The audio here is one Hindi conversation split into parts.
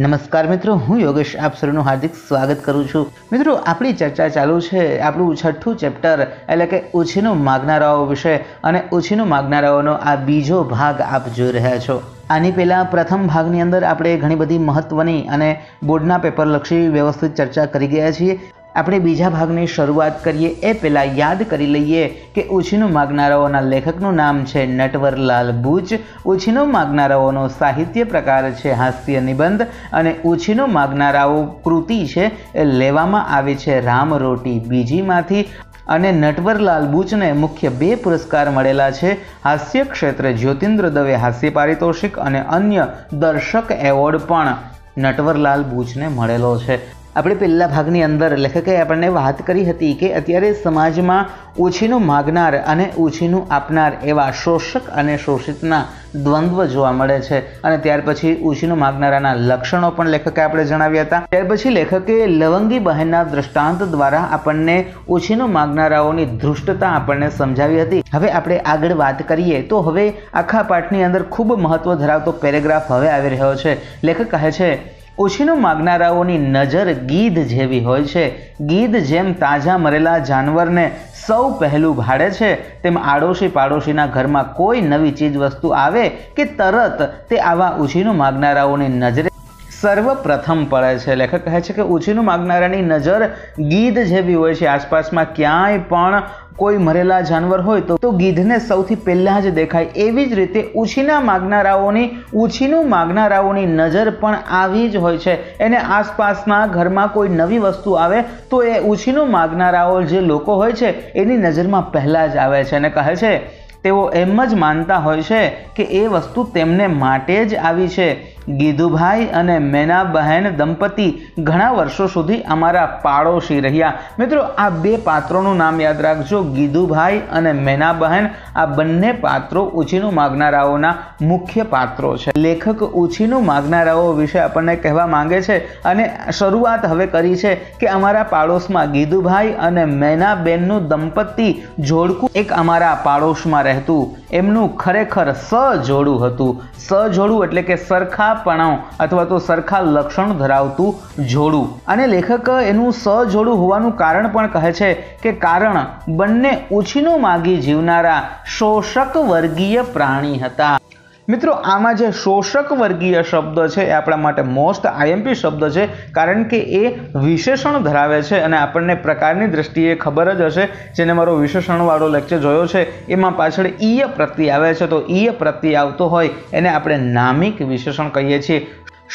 नमस्कार मित्रों, हूँ योगेश, आप सौનું हार्दिक स्वागत करूँ छूं। मित्रों, आपणी चर्चा चालू छे આપણું छठ्ठू चेप्टर एटले के ઉછીનું માગનારાઓ વિશે અને ઉછીનું માગનારાઓનો આ બીજો ભાગ आप જોઈ રહ્યા છો। આની પહેલાં પ્રથમ ભાગની અંદર આપણે ઘણી બધી મહત્વની અને બોર્ડના પેપરલક્ષી વ્યવસ્થિત ચર્ચા કરી ગયા છીએ। આપણે બીજા ભાગની શરૂઆત કરીએ એ પહેલાં યાદ કરી લઈએ કે ઉછીનું માગનારાઓના લેખકનું નામ છે નટવરલાલ બૂચ। ઉછીનું માગનારાઓનો સાહિત્ય પ્રકાર છે હાસ્ય નિબંધ અને ઉછીનું માગનારાઓ કૃતિ છે એ લેવામાં આવે છે રામરોટી બીજીમાંથી અને નટવરલાલ બૂચને મુખ્ય બે પુરસ્કાર મળેલા છે। હાસ્ય ક્ષેત્રે જ્યોતિન્દ્ર દવે હાસ્ય પારિતોષિક અને અન્ય દર્શક એવોર્ડ પણ નટવરલાલ બૂચને મળેલો છે। अपने पहला भागनी अंदर लेखके अपने बात करी हती कि अत्यारे समाज में ओछीनु मागनार अने ओछीनु आपनार एवा शोषक अने शोषितना द्वंद्व जोवा मळे छे अने त्यार पछी ओछीनु मागनाराना लक्षणों पण लेखके आपणे जणाव्या हता। त्यार पछी लेखके लवंगी बहेनना दृष्टांत द्वारा आपणे ओछीनु मागनाराओनी दृष्टता आपणे समजावी हती। हवे आपणे आगळ वात करीए तो हवे आखा पाठनी अंदर खूब महत्व धरावतो पेरेग्राफ हवे आवी रह्यो छे। लेखक कहे छे ओछीनु मागनाराओनी नजर गीध जेवी होय छे। गीध जेम ताजा मरेला जानवर ने सौ पहलू भाड़े छे तेम आड़ोशी पाड़ोशीना घर में कोई नवी चीज वस्तु आवे के तरत ते आवा ओछीनु मागनाराओनी नजरे सर्वप्रथम पड़े छे। लेखक कहे छे कि ओछीनु मागनारानी नजर गीध जेवी होय छे। आसपास में क्यांय पण कोई मरेला जानवर होय तो गीध ने सौथी पहेला ज देखाय। एवी ज रीते ओछीनु मागनाराओनी नजर पण आवी ज होय छे। एने आसपासना घर में कोई नवी वस्तु आवे तो ए ओछीनु मागनाराओ जे लोको होय छे एनी नजर में पहेला ज आवे छे। अने कहे छे तेओ एम ज मानता होय छे के ए वस्तु तेमने माटे ज आवी छे। गीधुभाई अने मेना बहन दंपति घणा वर्षों सुधी अमारा पाड़ोशी रह्या। मित्रों, आ बे पात्रोनुं नाम याद राखजो। गीधुभाई अने मेना बहन आ बंने पात्रों ओछीनु मागनाराओना मुख्य पात्रों छे। लेखक ओछीनु मागनाराओ विषे आपणे कहेवा मांगे छे अने शरूआत हवे करी छे के अमारा पाड़ोशमां गीधुभाई अने मेनाबेननुं दंपति जोड़कू एक अमारा पाड़ोशमां रहेतुं एमनुं खरेखर सजोडुं हतुं। सजोडुं एटले के सरखा अथवा तो सरखा लक्षण धरावतु जोड़ू। अने लेखक एनु सजोड़ू होवानु कारण पण कहे छे के कारण बन्ने ओछीनु मागी जीवनारा शोषक वर्गीय प्राणी हता। मित्रों, आमां जे शोषक वर्गीय शब्द है आपणा माटे मोस्ट आईएमपी शब्द है कारण के ए विशेषण धरावे छे अने आपणने प्रकारनी दृष्टिए खबर ज हशे। जेने मारो विशेषणवाळो लेक्चर जोयो छे एमां पाछळ ईय प्रत्यय आवे छे तो ईय प्रत्यय आवतो होय एने आपणे नामिक विशेषण कहीए छीए।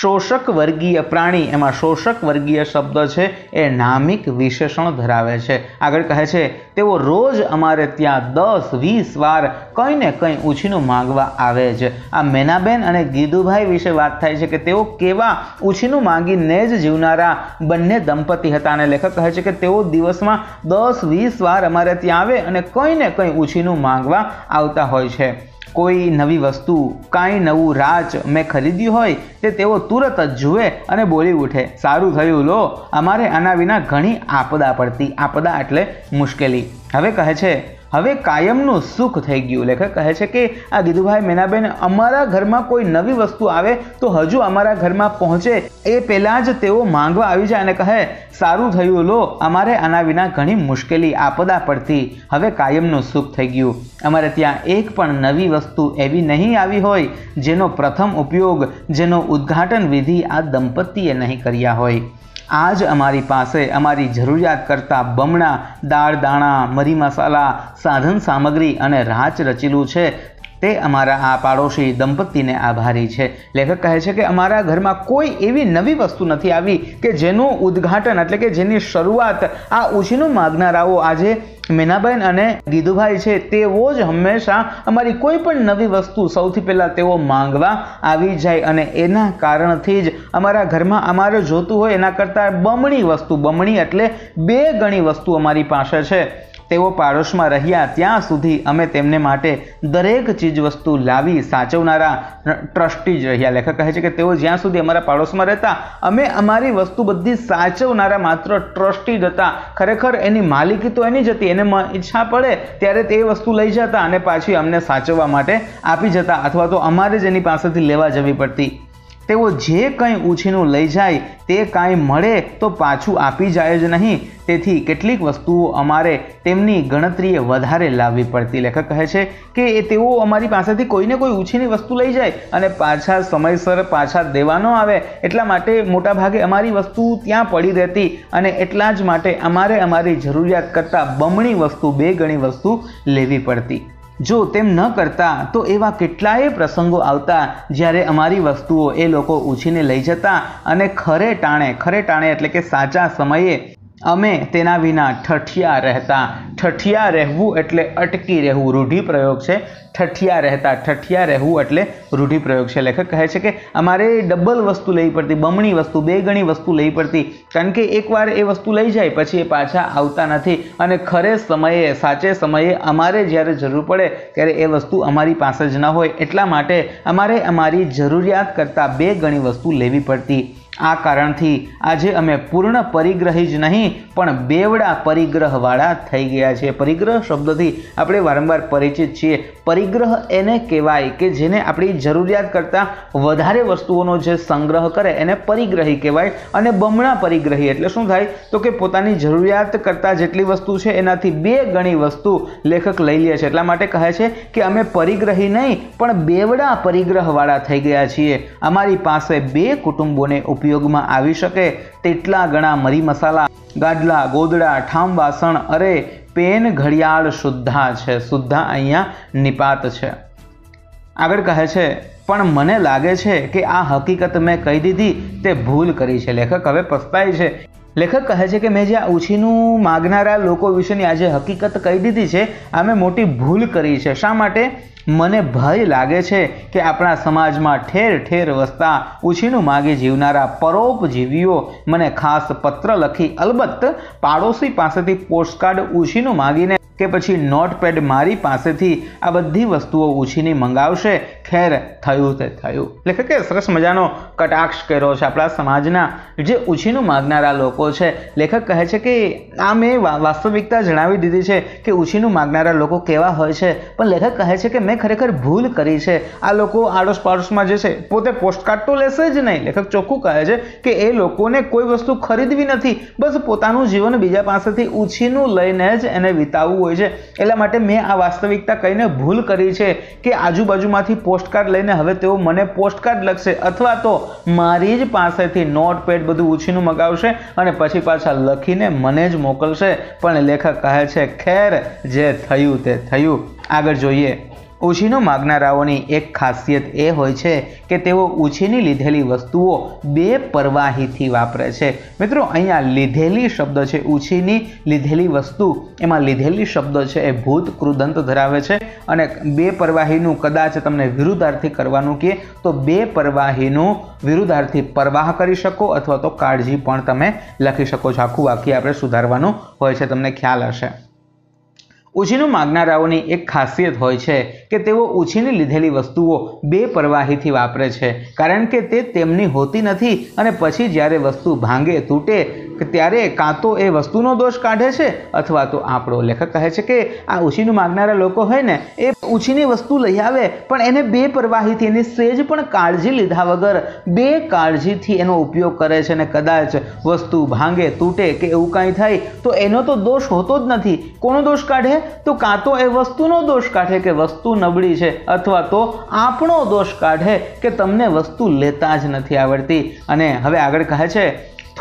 शोषक वर्गीय प्राणी एमां शोषक वर्गीय शब्द है ए नामिक विशेषण धरावे छे। आगळ कहे छे तेओ रोज अमारे त्यां 10-20 वार कई ने कई ओछीनु मांगवा आवे छे। आ मेनाबेन अने गीधुभाई विषे वात थाय छे के तेओ केवा ओछीनु मांगीने ज जीवनारा बंने दंपति हता अने लेखक कहे छे के तेओ दिवसमां 10-20 वार अमारे त्यां आवे अने कई ने कई ओछीनु मांगवा आवता होय छे। कोई नवी वस्तु काई नवू राच मैं खरीदी होय ते तेओ तुरत ज जुए अने बोली उठे सारू थयु लो अमारे आना विना घणी आपदा पड़ती। आपदा एटले मुश्केली। हवे कहे छे हवे कायमनुं सुख थई गयुं। लेखक कहे छे के आ गीधुभाई मेनाबेन अमारा घर में कोई नवी वस्तु आवे तो हजू अमारा घर में पहोंचे ए पहेला ज तेओ मांगवा आवी जाय अने कहे सारू थयुं लो अमारे आना विना घणी मुश्केली आपदा पड़ती। हवे कायमनुं सुख थई गयुं। अमारे त्यां एक पण नवी वस्तु एवी नहीं आवी होय जेनो प्रथम उपयोग जेनो उद्घाटन विधि आ दंपतीए नहीं कर्या होय। आज अमारी पासे अमारी जरूरियात करता बमणा दाळ दाणा मरी मसाला साधन सामग्री अने राच रचेलू छे ते अमारा आ पाड़ोशी दंपति ने आभारी छे। लेखक कहे छे के अमारा घर में कोई एवी नवी वस्तु नथी आवी के जेनु उद्घाटन एटले के जेनी शरूआत आ ओछीनु मागनाराओ आजे मेनाबेन अने गीधुभाई छे तेओ ज हमेशा अमारी कोई पण नवी वस्तु सौथी पहेला तेओ मांगवा आवी जाय अने एना कारणथी ज अमारा घर में अमारे जोतुं होय एना करता बमणी एटले बे गणी वस्तु अमारी पासे छे। तेओ पाड़ोशमां रह्या त्यां सुधी अमे तेमने माटे दरेक चीजवस्तु लावी साचवनारा ट्रस्टी ज रह्या। लेखक कहे छे के तेओ ज्यां सुधी अमारा पाड़ोशमां रहता अमे अमारी वस्तु बधी साचवनारा मात्र ट्रस्टी ज हता। खरेखर एनी मालिकी तो एनी ज हती। एने ઈચ્છા પડે त्यारे ते वस्तु लई जता अने पाछी अमने साचववा माटे आपी जता अथवा तो अमारे ज एनी पासेथी लेवा जवी पड़ती। તેઓ જે કંઈ ઉછીનું લઈ જાય તે કાંઈ મળે તો પાછું આપી જાય જ નહીં। તેથી કેટલીક વસ્તુઓ અમારે તેમની ગણતરીએ વધારે લાવવી પડતી। લેખક કહે છે કે તેઓ અમારી પાસેથી કોઈને કોઈ ઉછીની વસ્તુ લઈ જાય અને પાછા સમયસર પાછા દેવા ન આવે એટલા માટે મોટાભાગે અમારી વસ્તુ ત્યાં પડી રહેતી અને એટલા જ માટે અમારે અમારી જરૂરિયાત કરતાં બમણી વસ્તુ બે ગણી વસ્તુ લેવી પડતી। जो तेम न करता तो एवा केटलाय प्रसंगो आवता ज्यारे अमारी वस्तुओं ए लोको ऊछीने लई जता अने खरे टाणे एटले के साचा समये अमे तेना विना ठठिया रहता। ठठिया रहेवू एटले अटकी रहेवू रूढ़िप्रयोग छे। ठठिया रहेवू एटले रूढ़िप्रयोग छे। लेखक कहे छे के अमारे डबल वस्तु लेवी पड़ती, बमणी वस्तु बे गणी वस्तु लेवी पड़ती, कारण के एक वार ए वस्तु लई जाए पछी ए पाछा आवता नथी अने खरे समये साचे समये अमारे ज्यारे जरूर पड़े त्यारे ए वस्तु अमारी पासे ज न होय एटला माटे अमारे अमारी जरूरियात करતાં बे गणी वस्तु लेवी पड़ती। आ कारण थी आजे अमे पूर्ण परिग्रही ज नहीं पण बेवड़ा परिग्रहवाड़ा थई गया छे। परिग्रह शब्द थी आपणे वारंवार परिचित छीए। परिग्रह एने कहेवाय के जेने आपणी जरूरियात करता वधारे वस्तुओनो जे संग्रह करे एने परिग्रही कहेवाय। अने बमणा परिग्रही एटले शुं थाय तो के पोतानी जरूरियात करता जेटली वस्तु छे एनाथी बे गणी वस्तु लेखक लई ले छे। एटला माटे कहे छे के अमे परिग्रही नहीं पण बेवड़ा परिग्रहवाड़ा थई गया छीए। अमारी पासे बे कुटुंबोने उपयोग में आवी शके तेटला गणा मरी मसाला, गाडला, गोदड़ा, ठाम वासण, अरे पेन, घड़ियाल सुद्धा छे। सुद्धा अहींया निपात छे। आगळ कहे छे पण मने लागे छे के आ हकीकत में कही दीधी ते भूल करी छे। लेखक हवे पछताय छे। लेखक कहे छे के मैं जे उछीनुं मागनारा लोको विशेनी आजे हकीकत कही दीधी छे आ मैं मोटी भूल करी छे। शा माटे? मने भय लागे छे के आपणा समाजमां ठेर ठेर वसता उछीनुं मागी जीवनारा परोपजीवीओ मने खास पत्र लखी अलबत्त पाड़ोशी पासेथी पोस्टकार्ड उछीनुं मागीने के पछी नोटपेड मारी पासेथी आ बधी वस्तुओ उछीनी मंगावशे। ખેર થયું તે થયું। લેખકે સરસ મજાનો કટાક્ષ કર્યો છે આપણા સમાજના જે ઉછીનું માગનારા લોકો છે। લેખક કહે છે કે આ મેં વાસ્તવિકતા જણાવી દીધી છે કે ઉછીનું માગનારા લોકો કેવા હોય છે, પણ લેખક કહે છે કે મેં ખરેખર ભૂલ કરી છે। આ લોકો આડોશ પાડોશમાં જે છે પોતે પોસ્ટકાર્ડ તો લેશે જ નહીં। લેખક ચોખ્ખું કહે છે કે એ લોકોને કોઈ વસ્તુ ખરીદવી નથી, બસ પોતાનું જીવન બીજા પાસેથી ઉછીનું લઈને જ એને વિતાવવું હોય છે। એટલા માટે મેં આ વાસ્તવિકતા કહીને ભૂલ કરી છે કે આજુબાજુમાંથી पोस्टकार्ड लईने हवे तेओ मने पोस्टकार्ड लखशे अथवा तो मारी ज पासेथी नोटपेड बधुं उछीनुं मगावशे अने पछी पाछा लखीने मने ज मोकलशे। पण लेखक कहे छे खेर जे थयुं ते थयुं। आगळ जोईए। उछीनुं मागनाराओनी एक खासियत ए होय छे के तेओ उछीनी लीधेली वस्तुओ बे परवाहीथी वापरे छे। मित्रों अहींया लीधेली शब्द छे, उछीनी लीधेली वस्तु एमां लीधेली शब्द छे ए भूत कृदंत धरावे छे अने बेपरवाहीनुं कदाच तमने विरुद्धार्थी करवानुं के तो बेपरवाहीनुं विरुद्धार्थी परवाह करी शको अथवा तो काळजी पण तमे लखी शको छो। आखुं वाक्य आपणे सुधारवानुं होय छे, तमने ख्याल हशे। उछीनुं मागनाराओनी एक खासियत होय छे के तेओ उछीनी लीधेली वस्तुओ बेपरवाहीथी वापरे छे, कारण के ते तेमनी होती नथी अने पछी ज्यारे वस्तु भांगे तूटे त्यारे कां तो ए वस्तुनो दोष काढे छे अथवा तो आपणो। लेखक कहे छे के आ उछीनुं मागनारा लोको होय ने ए उछीनी वस्तु लई आवे पण एने बेपरवाहीथी एनी सेज पण काळजी लीधा वगर बेकाळजीथी एनो उपयोग करे छे अने कदाच वस्तु भांगे तूटे के एवुं कांई थाय तो एनो तो दोष होतो ज नथी। कोनो दोष काढे? तो कां तो ए वस्तुनो दोष काढे के वस्तु नबळी छे अथवा तो आपणो दोष काढे के तमने वस्तु लेता ज नथी आवडती। अने हवे आगळ कहे छे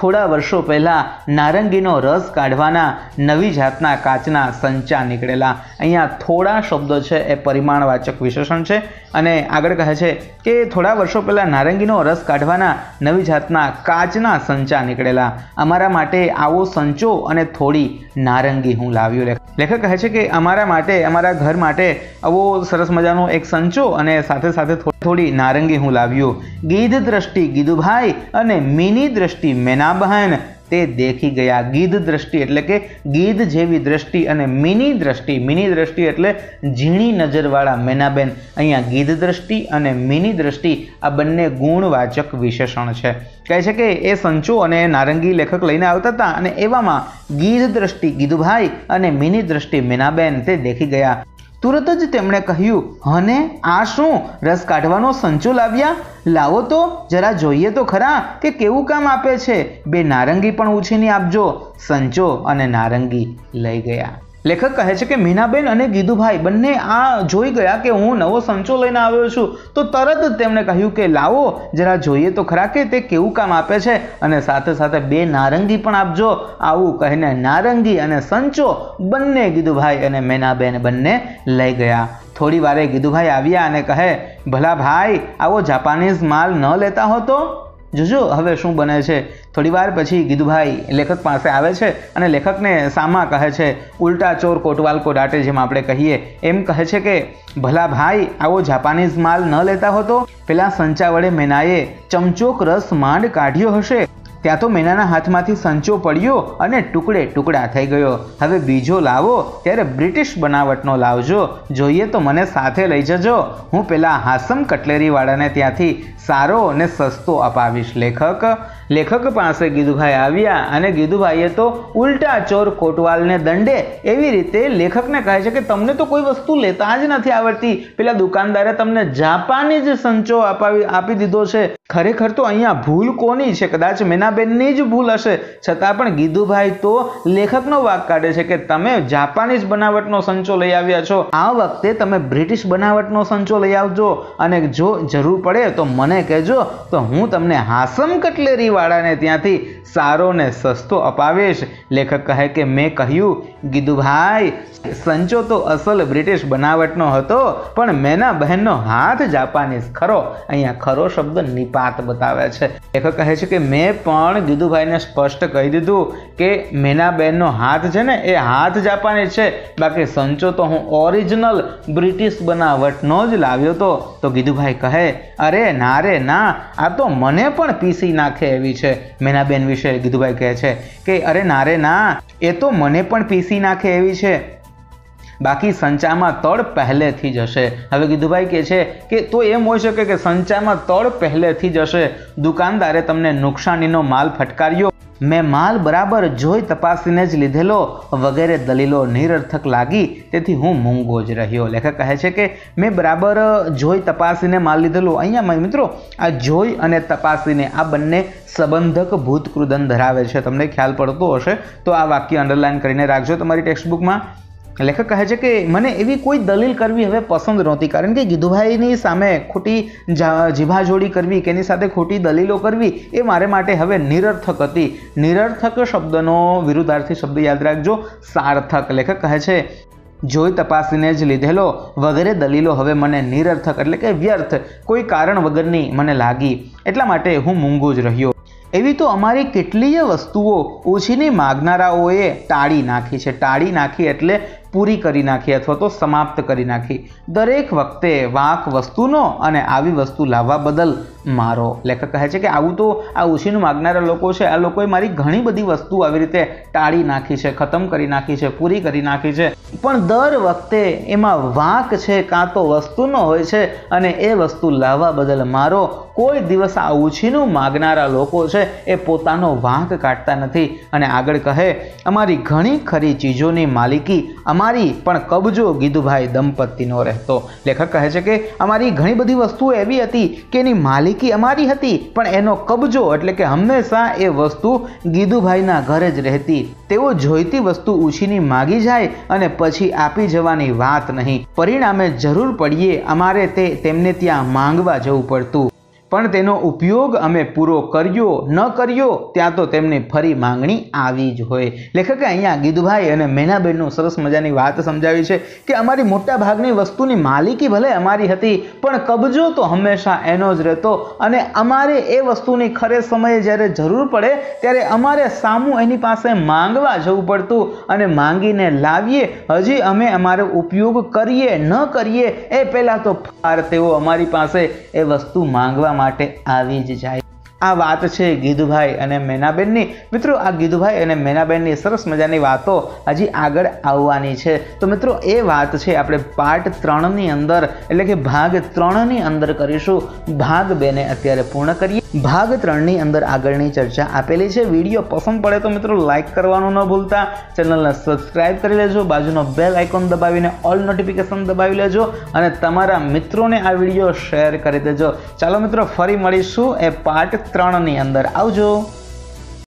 थोड़ा वर्षों पहला नारंगीनो रस काढ़वाना नवी जातना काचना संचा निकळेला। अहींया थोड़ा शब्द छे ए परिमाणवाचक विशेषण छे। अने आगळ कहे छे के थोड़ा वर्षों पहला नारंगीनो रस काढ़वाना नवी जातना काचना संचा निकळेला। अमारा माटे आवो संचो अने थोड़ी नारंगी हूँ लाव्यो। लेखक कहे छे के अमारा माटे अमारा घर माटे आवो सरस मजानो एक संचो अने साथे साथे थोड़ी नारंगी हूँ लाव्यो। गीध दृष्टि गीधुभाई अने मीनी दृष्टि मेना बहन ते देखी गया। गीध दृष्टि एटले के गीध जेवी दृष्टि अने मीनी दृष्टि एटले झीणी नजरवाळा मेनाबेन। अहींया गीध दृष्टि अने मीनी दृष्टि आ बंने गुणवाचक विशेषण छे। कहे छे के ए संचो अने नारंगी लेखक लईने आवता हता अने एवामां गीध दृष्टि गीधुभाई अने मीनी दृष्टि मेनाबेन ते देखी गया। तुरत ज तेमणे कह्यु, हने आ शू रस काढवानो संचो लाव्या? लावो तो जरा जोईए तो खरा के केवुं काम आपे छे। बे नारंगी पण उछीनी आपजो। संचो अने नारंगी लई गया। लेखक कहे छे के मीनाबेन अने गीदूभाई बंने आ जोई गया के हूँ नवो संचो लईने आव्यो छूं। तो तरत ज तेमणे कह्यु के लावो जरा जोईए तो खरा के ते केवुं काम आपे छे अने साथे साथे बे नारंगी पण आपजो। आवुं कहीने नारंगी अने संचो बंने गीदूभाई अने मीनाबेन बंने लई गया। थोड़ी वारे गीदूभाई आव्या अने कहे, भला भाई आवो जापानीज माल न लेता हो तो जुजो हवे शू बने छे। थोड़ी वार पछी गीदूभाई लेखक पास आवे छे अने लेखक ने सामा कहे छे, उल्टा चोर कोटवाल को डाटे जेम आपणे कहीए एम कहे छे के भला भाई आवो जापानीज माल न लेता हो तो पेला संचा वडे मेनाए चमचोक रस मांड काढ्यो हशे। त्यां तो मेनाना हाथमांथी संचो पड्यो अने टुकड़े टुकड़ा थई गयो। हवे बीजो लावो त्यारे ब्रिटिश बनावटनो लावजो। जोईए तो मने साथे लई जजो। हूँ पेला हासम कटलेरीवाळाने त्यांथी सारो अने सस्तो अपावीश। लेखक पासे गीदूभाई आव्या अने गीदूभाईए तो उल्टा चोर कोटवालने दंडे एवी रीते लेखकने कहे छे के तमने तो कोई वस्तु लेता ज नथी आवडती। पेला दुकानदारे तमने जापानी ज संचो आपी दीधो छे। खरेखर तो अहींया भूल कोनी छे? कदाच मीनाबेननी ज भूल हशे। छतां पण गीदूभाई तो लेखकनो वाक काढे छे के तमे जापानीज बनावटनो संचो लई आव्या छो। आ वखते तमे ब्रिटिश बनावटनो संचो लई आवजो अने जो जरूर पड़े तो मने कहेजो तो हूँ तमने हासम कटलेरी वाड़ाने त्यांथी सारो ने सस्तो अपावेश। लेखक कहे के मैं कह्यु, गीदूभाई संचो तो असल ब्रिटिश बनावटनो हतो पण मीनाबेननो हाथ जापानीज खरो। अहींया खरो शब्द निपात बतावे छे। लेखक कहे छे के मैं पण गीदूभाईने स्पष्ट कही दीधुं के मीनाबेननो हाथ छे ने ए हाथ जापानीज छे। बाकी संचो तो हूँ ओरिजिनल ब्रिटिश बनावटनो ज लाव्यो तो गीदूभाई कहे, अरे ना रे ना, आ तो मने पण पीसी नाखे एवी छे। मीनाबेन विषे गीदूभाई कहे छे के अरे ना रे ना, ए तो मने पण पीसी नाखे एवी छे। बाकी संचा में तड़ पहले थी जशे। हवे गीदूभाई कहे छे के तो एम होई शके के संचा में तड़ पहले थी जशे। दुकानदारे तमने नुकसानीनो माल फटकार्यो, मैं माल बराबर जोई तपासीने ज लीधेलो वगैरे दलीलो निरर्थक लागी तेथी हूँ मूंगो ज रह्यो। लेखक कहे छे के मैं बराबर जोई तपासीने माल लीधेलो। अहींया मित्रों आ जोई अने तपासीने आ बंने संबंधक भूतकृदन धरावे छे। तमने ख्याल पड़तो हशे तो आ वाक्य अंडरलाइन करीने राखजो तमारी टेक्स्टबुक में। लेखक कहे छे के मने एवी कोई दलील करवी हवे पसंद नहोती कारण के गीदूभाईनी सामे खोटी जीभाजोड़ी करवी केनी साथे खोटी दलीलो करवी ए मारे माटे हवे निरर्थक हती। निरर्थक शब्दनो विरुद्धार्थी शब्द याद राखजो, सार्थक। लेखक कहे छे जोई तपासीने ज लीधेलो वगैरे दलीलो हवे मने निरर्थक एटले के व्यर्थ कोई कारण वगरनी मने लागी एटला माटे हूँ मूंगो ज रह्यो। एवी तो अमारी केटलीय वस्तुओं ओछीनी मागनाराओए टाड़ी नाखी छे। टाड़ी नाखी एटले पूरी करी नाखी अथवा तो समाप्त करी नाखी। दरेक वखते वाक वस्तुनो अने आवी वस्तु लाववा बदल मारो। लेखक कहे छे के आवुं तो आ ओछीनु मागनारा लोको छे, आ लोकोए मारी घणी बधी वस्तु आवी रीते टाड़ी नाखी छे, खतम करी नाखी छे, पूरी करी नाखी छे। पण दर वखते एमां वाक छे कां तो वस्तुनो होय छे अने ए वस्तु लाववा बदल मारो। कोई दिवस आ ओछीनु मागनारा लोको छे ए पोतानो वाक काढता नथी। अने आगळ कहे, अमारी घणी खरी चीजोनी मालिकी अमारी पण कबजो गीदूभाई दंपत्तिनो रहेतो। लेखक कहे छे के अमारी घणी बधी वस्तुओ एवी हती के एनी मालिकी अमारी हती पण एनो कबजो एटले के हमेशा ए वस्तु गीदूभाईना घरे ज रहेती। तेओ जोईती वस्तु ऊछीनी मागी जाय अने पछी आपी जवानी वात नहीं। परिणामे जरूर पड़ीए अमारे तेमने त्यां मांगवा जवुं पड़तुं पण तेनो उपयोग अमे पूरो कर्यो न कर्यो त्यां तो तेमनी फरी मांगणी आवी ज होय। लेखके अहींया गीदूभाई अने मीनाबेननो सरस मजानी वात समजावी छे के अमारी मोटा भागनी वस्तुनी मालिकी भले अमारी हती पण कबजो तो हमेशा एनो ज रहेतो अने अमारे ए वस्तुनी खरे समये ज्यारे जरूर पड़े त्यारे अमारे सामू एनी पासे मांगवा जवुं पड़तुं अने मांगीने लावीए। हजी अमे अमारो उपयोग करीए न करीए ए पहेला तो फार तेओ अमारी पासे ए वस्तु मांगवा माटे आवी ज जाय। आ वात छे गीदूभाई अने मेनाबेननी। मित्रों आ गीदूभाई अने मेनाबेननी सरस मजानी वातो हजी आगळ आववानी छे। तो मित्रों ए वात छे आपणे पार्ट 3 नी अंदर एटले के भाग 3 नी अंदर करीशुं। भाग 2 ने अत्यारे पूर्ण करीए। भाग 3 नी अंदर आगळनी चर्चा आपेली छे। विडियो पसंद पड़े तो मित्रों लाइक करवानुं न भूलता, चेनलने सब्सक्राइब करी लेजो, बाजुनो बेल आइकन दबावीने ऑल नोटिफिकेशन दबावी लेजो अने तमारा मित्रोने आ विडियो शेर करी देजो। चालो मित्रों फरी मळीशुं ए पार्ट 3 ની અંદર આવજો।